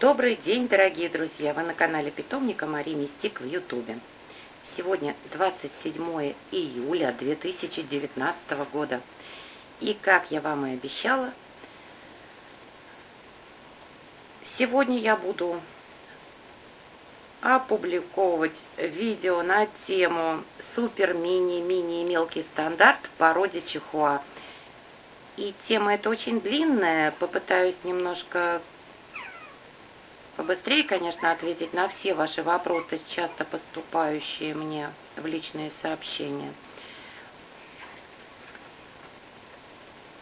Добрый день, дорогие друзья! Вы на канале питомника Мари Мистик в Ютубе. Сегодня 27 июля 2019 года. И как я вам и обещала, сегодня я буду опубликовывать видео на тему супер-мини-мини мелкий стандарт в породе чихуа. И тема эта очень длинная, попытаюсь немножко побыстрее, конечно, ответить на все ваши вопросы, часто поступающие мне в личные сообщения.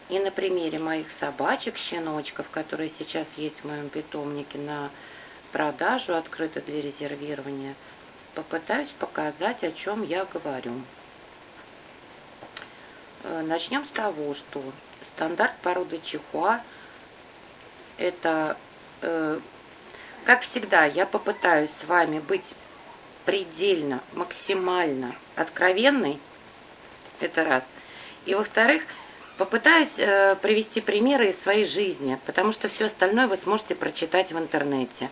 И на примере моих собачек, щеночков, которые сейчас есть в моем питомнике на продажу, открыто для резервирования, попытаюсь показать, о чем я говорю. Начнем с того, что стандарт породы чихуа — это, как всегда, я попытаюсь с вами быть предельно, максимально откровенной, это раз. И, во-вторых, попытаюсь привести примеры из своей жизни, потому что все остальное вы сможете прочитать в интернете.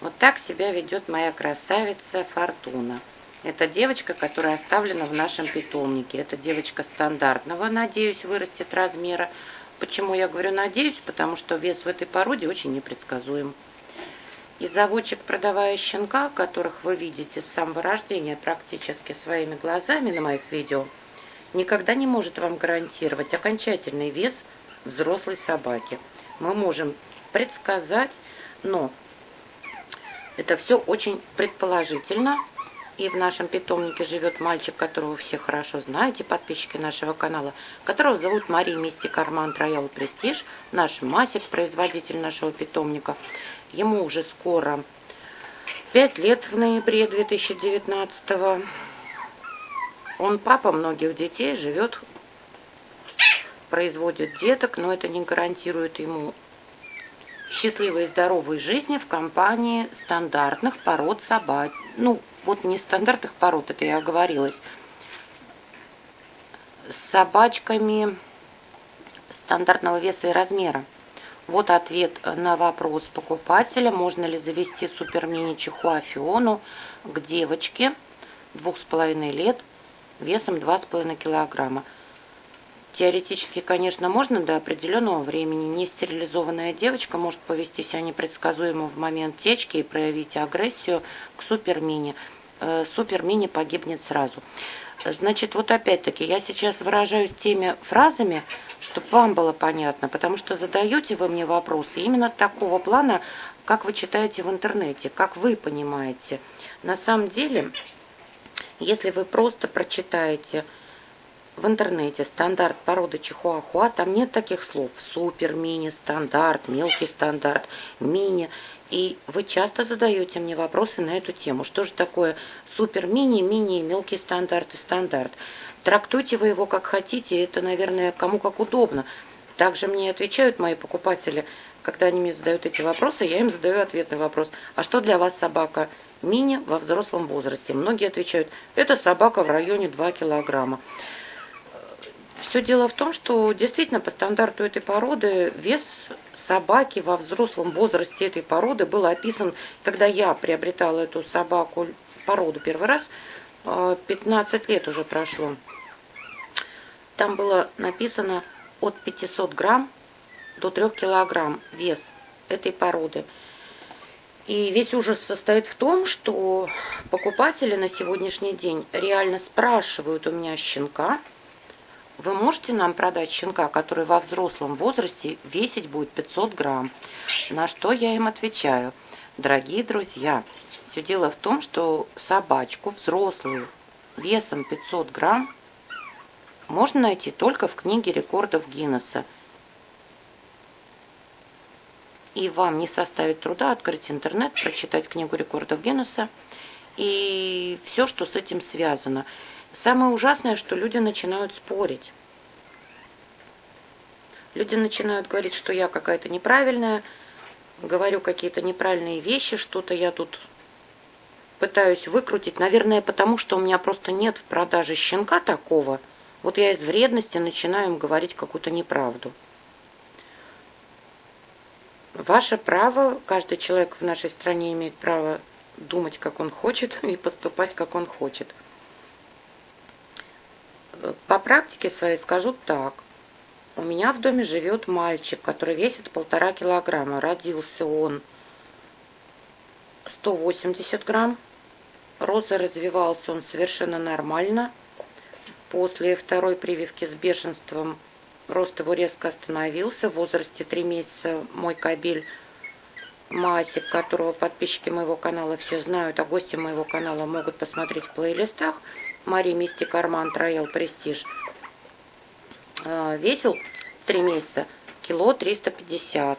Вот так себя ведет моя красавица Фортуна. Это девочка, которая оставлена в нашем питомнике. Это девочка стандартного, надеюсь, вырастет размера. Почему я говорю «надеюсь»? Потому что вес в этой породе очень непредсказуем. И заводчик, продавая щенка, которых вы видите с самого рождения практически своими глазами на моих видео, никогда не может вам гарантировать окончательный вес взрослой собаки. Мы можем предсказать, но это все очень предположительно. И в нашем питомнике живет мальчик, которого все хорошо знаете, подписчики нашего канала, которого зовут Мари Мистик Арман Роял Престиж, наш Масик, производитель нашего питомника. Ему уже скоро 5 лет в ноябре 2019-го. Он папа многих детей, живет, производит деток, но это не гарантирует ему счастливой и здоровой жизни в компании стандартных пород собак. Ну, вот не стандартных пород, это я оговорилась. С собачками стандартного веса и размера. Вот ответ на вопрос покупателя, можно ли завести супер-мини чихуа Фиону к девочке 2,5 лет весом 2,5 килограмма. Теоретически, конечно, можно до определенного времени. Нестерилизованная девочка может повести себя непредсказуемо в момент течки и проявить агрессию к супер-мини. Супер-мини погибнет сразу. Значит, вот опять-таки, я сейчас выражаюсь теми фразами, чтобы вам было понятно, потому что задаете вы мне вопросы именно такого плана, как вы читаете в интернете, как вы понимаете. На самом деле, если вы просто прочитаете в интернете стандарт породы чихуахуа, там нет таких слов: супер, мини, стандарт, мелкий стандарт, мини. И вы часто задаете мне вопросы на эту тему. Что же такое супер-мини, мини, мелкий стандарт и стандарт? Трактуйте вы его как хотите, это, наверное, кому как удобно. Также мне отвечают мои покупатели, когда они мне задают эти вопросы, я им задаю ответный вопрос. А что для вас собака мини во взрослом возрасте? Многие отвечают: это собака в районе 2 килограмма. Все дело в том, что действительно по стандарту этой породы вес собаки во взрослом возрасте этой породы был описан, когда я приобретала эту собаку, породу первый раз, 15 лет уже прошло. Там было написано от 500 грамм до 3 килограмм вес этой породы. И весь ужас состоит в том, что покупатели на сегодняшний день реально спрашивают у меня щенка: вы можете нам продать щенка, который во взрослом возрасте весить будет 500 грамм? На что я им отвечаю: дорогие друзья, все дело в том, что собачку взрослую весом 500 грамм можно найти только в книге рекордов Гиннесса. И вам не составит труда открыть интернет, прочитать книгу рекордов Гиннесса и все, что с этим связано. Самое ужасное, что люди начинают спорить. Люди начинают говорить, что я какая-то неправильная, говорю какие-то неправильные вещи, что-то я тут пытаюсь выкрутить. Наверное, потому что у меня просто нет в продаже щенка такого. Вот я из вредности начинаю им говорить какую-то неправду. Ваше право, каждый человек в нашей стране имеет право думать, как он хочет, и поступать, как он хочет. По практике своей скажу так. У меня в доме живет мальчик, который весит 1,5 килограмма. Родился он 180 грамм. Роза развивался он совершенно нормально. После второй прививки с бешенством рост его резко остановился. В возрасте 3 месяца мой кобель Масик, которого подписчики моего канала все знают, а гости моего канала могут посмотреть в плейлистах Мари Мистик Арман Траел Престиж, весил 3 месяца кило 350.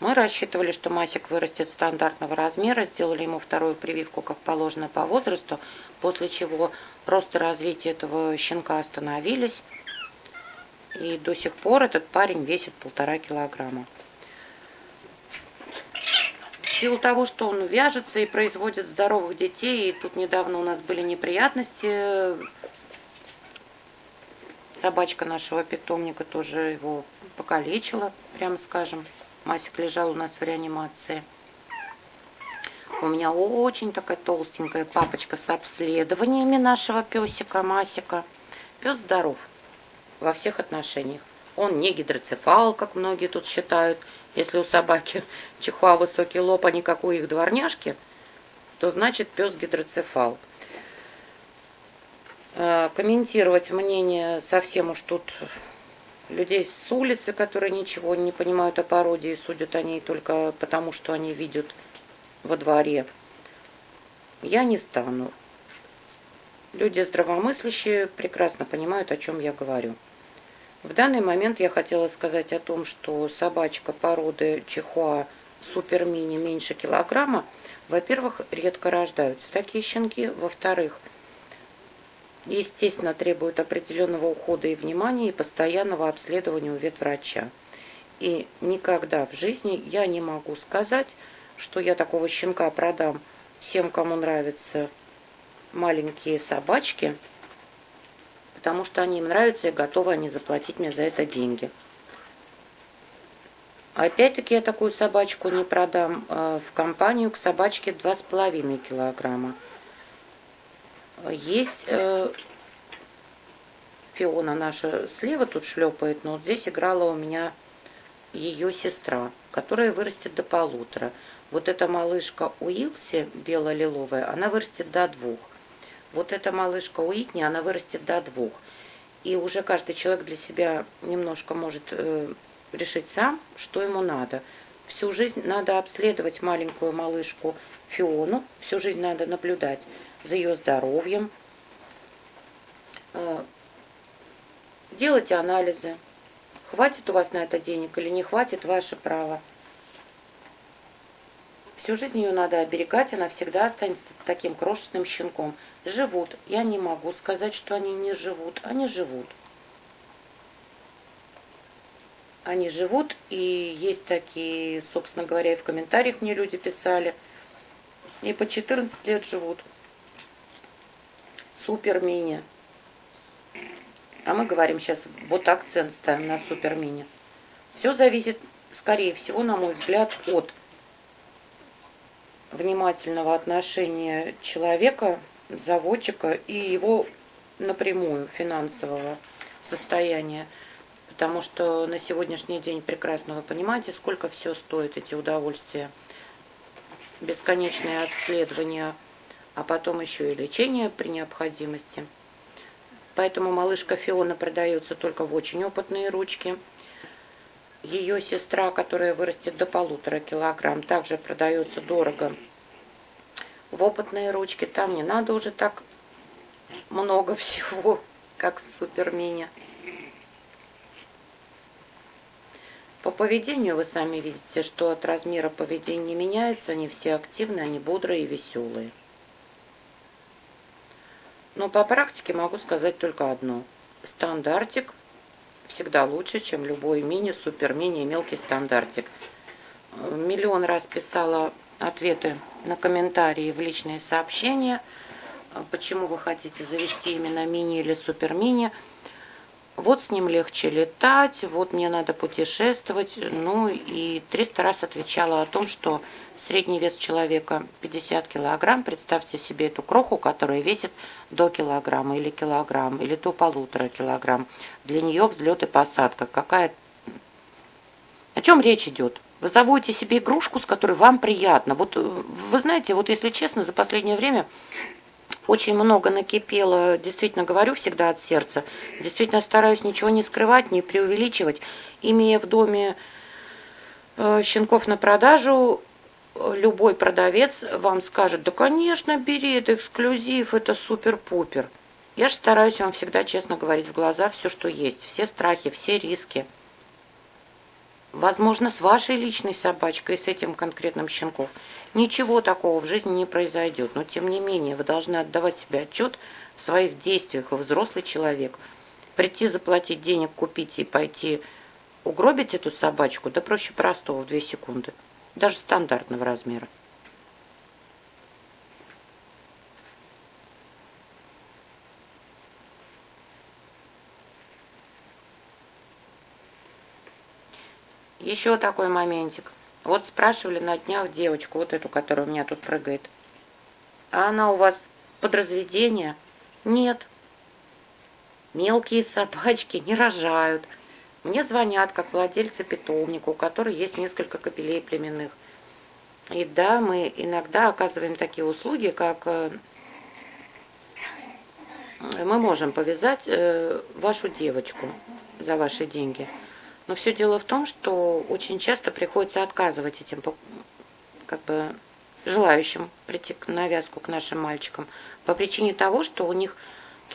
Мы рассчитывали, что Масик вырастет стандартного размера, сделали ему вторую прививку, как положено, по возрасту, после чего рост и развитие этого щенка остановились, и до сих пор этот парень весит 1,5 килограмма. В силу того, что он вяжется и производит здоровых детей, и тут недавно у нас были неприятности, собачка нашего питомника тоже его покалечила, прямо скажем. Масик лежал у нас в реанимации. У меня очень такая толстенькая папочка с обследованиями нашего песика Масика. Пес здоров во всех отношениях. Он не гидроцефал, как многие тут считают. Если у собаки чихуа высокий лоб, а не как у их дворняжки, то значит пес гидроцефал. Комментировать мнение совсем уж тут людей с улицы, которые ничего не понимают о породе и судят о ней только потому, что они видят во дворе, я не стану. Люди здравомыслящие прекрасно понимают, о чем я говорю. В данный момент я хотела сказать о том, что собачка породы чихуа супер-мини меньше килограмма, во-первых, редко рождаются такие щенки, во-вторых, естественно, требует определенного ухода и внимания, и постоянного обследования у ветврача. И никогда в жизни я не могу сказать, что я такого щенка продам всем, кому нравятся маленькие собачки, потому что они им нравятся, и готовы они заплатить мне за это деньги. Опять-таки я такую собачку не продам в компанию к собачке 2,5 килограмма. Есть Фиона наша слева тут шлепает, но вот здесь играла у меня ее сестра, которая вырастет до 1,5. Вот эта малышка Уилси, бело-лиловая, она вырастет до 2. Вот эта малышка Уитни, она вырастет до 2. И уже каждый человек для себя немножко может решить сам, что ему надо. Всю жизнь надо обследовать маленькую малышку Фиону, всю жизнь надо наблюдать за ее здоровьем, делайте анализы. Хватит у вас на это денег или не хватит, ваше право. Всю жизнь ее надо оберегать, она всегда останется таким крошечным щенком. Живут. Я не могу сказать, что они не живут. Они живут. Они живут, и есть такие, собственно говоря, и в комментариях мне люди писали, и по 14 лет живут. Супер-мини. А мы говорим сейчас, вот акцент ставим на супер-мини. Все зависит, скорее всего, на мой взгляд, от внимательного отношения человека, заводчика и его напрямую финансового состояния. Потому что на сегодняшний день прекрасно вы понимаете, сколько все стоит, эти удовольствия. Бесконечные обследования, а потом еще и лечение при необходимости. Поэтому малышка Фиона продается только в очень опытные ручки. Ее сестра, которая вырастет до 1,5 килограмма, также продается дорого в опытные ручки. Там не надо уже так много всего, как с супер-мини. По поведению вы сами видите, что от размера поведение не меняется. Они все активные, они бодрые и веселые. Но по практике могу сказать только одно. Стандартик всегда лучше, чем любой мини, супер-мини и мелкий стандартик. Миллион раз писала ответы на комментарии в личные сообщения. Почему вы хотите завести именно мини или супер-мини? Вот с ним легче летать, вот мне надо путешествовать. Ну и 300 раз отвечала о том, что средний вес человека 50 килограмм. Представьте себе эту кроху, которая весит до килограмма или килограмм, или до 1,5 килограмма. Для нее взлет и посадка. Какая... О чем речь идет? Вы заводите себе игрушку, с которой вам приятно. Вот вы знаете, вот если честно, за последнее время... Очень много накипело, действительно говорю всегда от сердца, действительно стараюсь ничего не скрывать, не преувеличивать. Имея в доме щенков на продажу, любой продавец вам скажет: да конечно, бери, это эксклюзив, это супер-пупер. Я же стараюсь вам всегда честно говорить в глаза все, что есть, все страхи, все риски. Возможно, с вашей личной собачкой, с этим конкретным щенком, ничего такого в жизни не произойдет. Но, тем не менее, вы должны отдавать себе отчет в своих действиях. Вы взрослый человек. Прийти, заплатить денег, купить и пойти угробить эту собачку, да проще простого, в 2 секунды. Даже стандартного размера. Еще такой моментик. Вот спрашивали на днях девочку, вот эту, которая у меня тут прыгает. А она у вас под разведение? Нет. Мелкие собачки не рожают. Мне звонят как владельцы питомника, у которой есть несколько кобелей племенных. И да, мы иногда оказываем такие услуги, как мы можем повязать вашу девочку за ваши деньги. Но все дело в том, что очень часто приходится отказывать этим желающим прийти на вязку к нашим мальчикам по причине того, что у них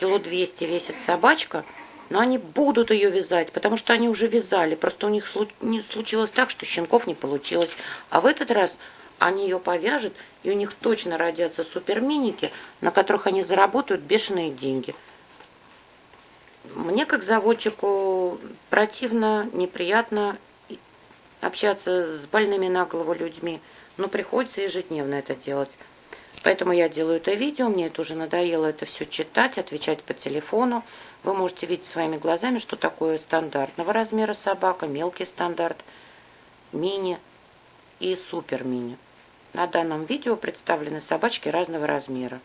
200 килограмм весит собачка, но они будут ее вязать, потому что они уже вязали. Просто у них не случилось так, что щенков не получилось. А в этот раз они ее повяжут, и у них точно родятся суперминики, на которых они заработают бешеные деньги. Мне, как заводчику, противно, неприятно общаться с больными на голову людьми, но приходится ежедневно это делать. Поэтому я делаю это видео, мне это уже надоело это все читать, отвечать по телефону. Вы можете видеть своими глазами, что такое стандартного размера собака, мелкий стандарт, мини и супер мини. На данном видео представлены собачки разного размера.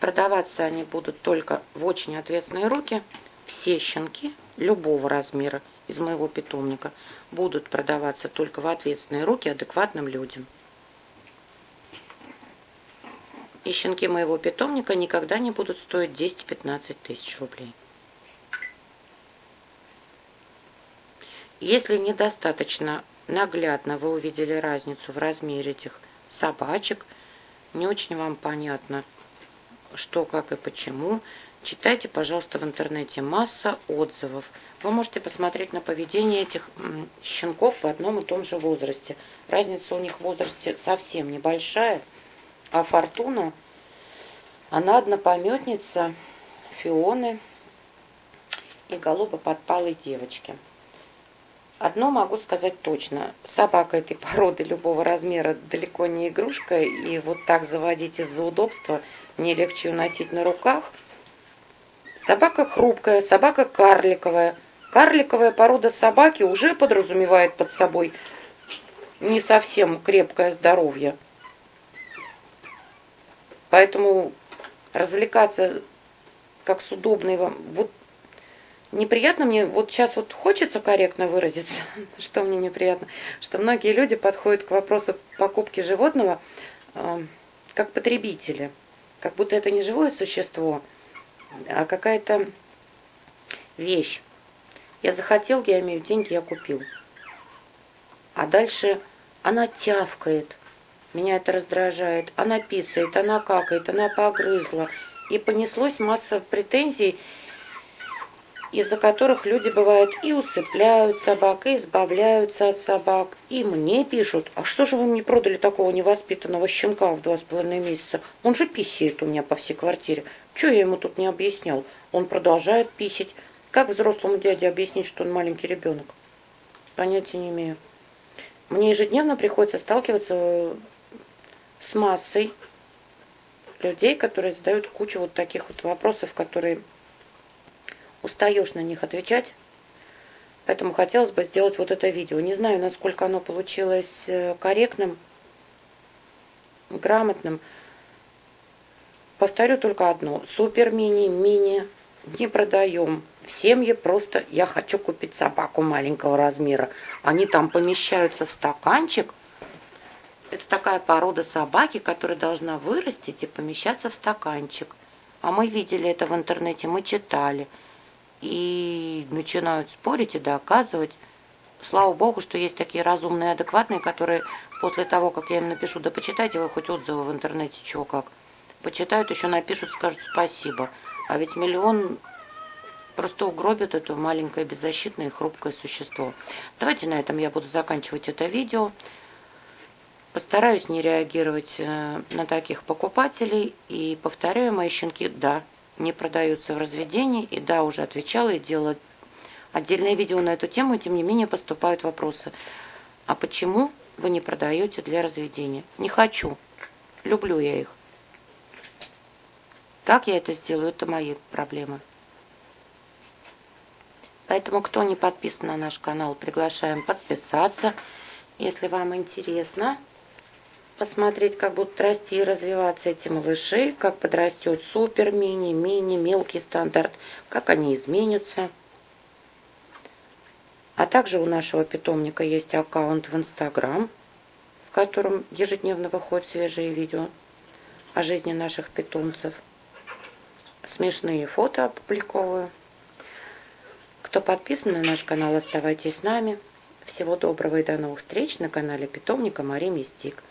Продаваться они будут только в очень ответственные руки. Все щенки любого размера из моего питомника будут продаваться только в ответственные руки адекватным людям. И щенки моего питомника никогда не будут стоить 10-15 тысяч рублей. Если недостаточно наглядно вы увидели разницу в размере этих собачек, не очень вам понятно, что, как и почему, читайте, пожалуйста, в интернете, масса отзывов. Вы можете посмотреть на поведение этих щенков в одном и том же возрасте. Разница у них в возрасте совсем небольшая, а Фортуна, она однопометница Фионы и голубоподпалой девочки. Одно могу сказать точно. Собака этой породы любого размера далеко не игрушка. И вот так заводить из-за удобства. Мне легче ее носить на руках. Собака хрупкая, собака карликовая. Карликовая порода собаки уже подразумевает под собой не совсем крепкое здоровье. Поэтому развлекаться как с удобной вам... Вот неприятно мне, вот сейчас вот хочется корректно выразиться, что мне неприятно, что многие люди подходят к вопросу покупки животного как потребители, как будто это не живое существо, а какая-то вещь. Я захотел, я имею деньги, я купил. А дальше она тявкает, меня это раздражает, она писает, она какает, она погрызла. И понеслось масса претензий, из-за которых люди бывают и усыпляют собак, и избавляются от собак. И мне пишут: а что же вы мне продали такого невоспитанного щенка в 2,5 месяца? Он же писает у меня по всей квартире. Чего я ему тут не объяснял? Он продолжает писать. Как взрослому дяде объяснить, что он маленький ребенок? Понятия не имею. Мне ежедневно приходится сталкиваться с массой людей, которые задают кучу вот таких вот вопросов, которые устаешь на них отвечать. Поэтому хотелось бы сделать вот это видео. Не знаю, насколько оно получилось корректным, грамотным. Повторю только одно. Супер-мини, мини не продаем. В семье просто я хочу купить собаку маленького размера. Они там помещаются в стаканчик. Это такая порода собаки, которая должна вырасти и помещаться в стаканчик. А мы видели это в интернете, мы читали. И начинают спорить и доказывать. Слава богу, что есть такие разумные, адекватные, которые после того, как я им напишу, да почитайте вы хоть отзывы в интернете, чего как. Почитают, еще напишут, скажут спасибо. А ведь миллион просто угробит это маленькое, беззащитное и хрупкое существо. Давайте на этом я буду заканчивать это видео. Постараюсь не реагировать на таких покупателей. И повторяю, мои щенки, да, не продаются в разведении, и да, уже отвечала и делала отдельное видео на эту тему, и тем не менее поступают вопросы. А почему вы не продаете для разведения? Не хочу. Люблю я их. Как я это сделаю, это мои проблемы. Поэтому, кто не подписан на наш канал, приглашаем подписаться. Если вам интересно посмотреть, как будут расти и развиваться эти малыши, как подрастет супер, мини, мини, мелкий стандарт, как они изменятся. А также у нашего питомника есть аккаунт в Instagram, в котором ежедневно выходят свежие видео о жизни наших питомцев. Смешные фото опубликовываю. Кто подписан на наш канал, оставайтесь с нами. Всего доброго и до новых встреч на канале питомника Мари Мистик.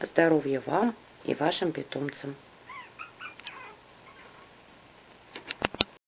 Здоровья вам и вашим питомцам!